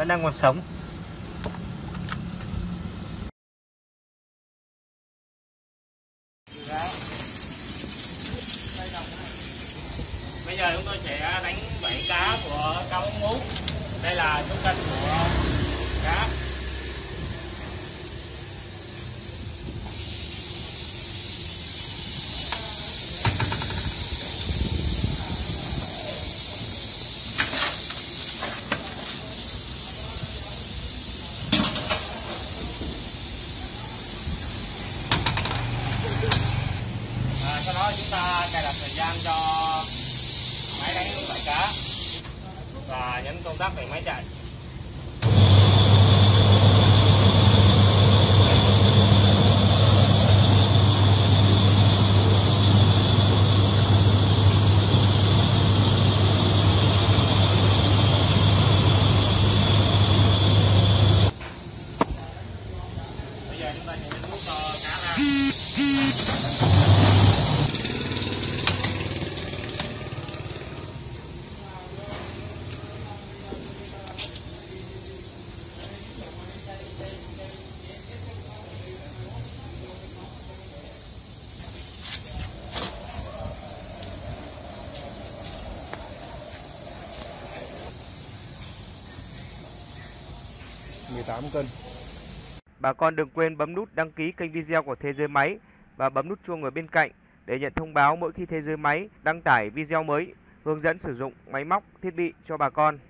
vẫn đang còn sống. Bây giờ chúng tôi sẽ đánh bẫy cá của cá mú mú. Đây là chỗ cân của cá. Sau đó chúng ta cài đặt thời gian cho máy đánh bẫy cá và nhấn công tắc để máy chạy. Bây giờ chúng ta sẽ nhấn nút cho cá ra. Bà con đừng quên bấm nút đăng ký kênh video của Thế Giới Máy và bấm nút chuông ở bên cạnh để nhận thông báo mỗi khi Thế Giới Máy đăng tải video mới hướng dẫn sử dụng máy móc thiết bị cho bà con.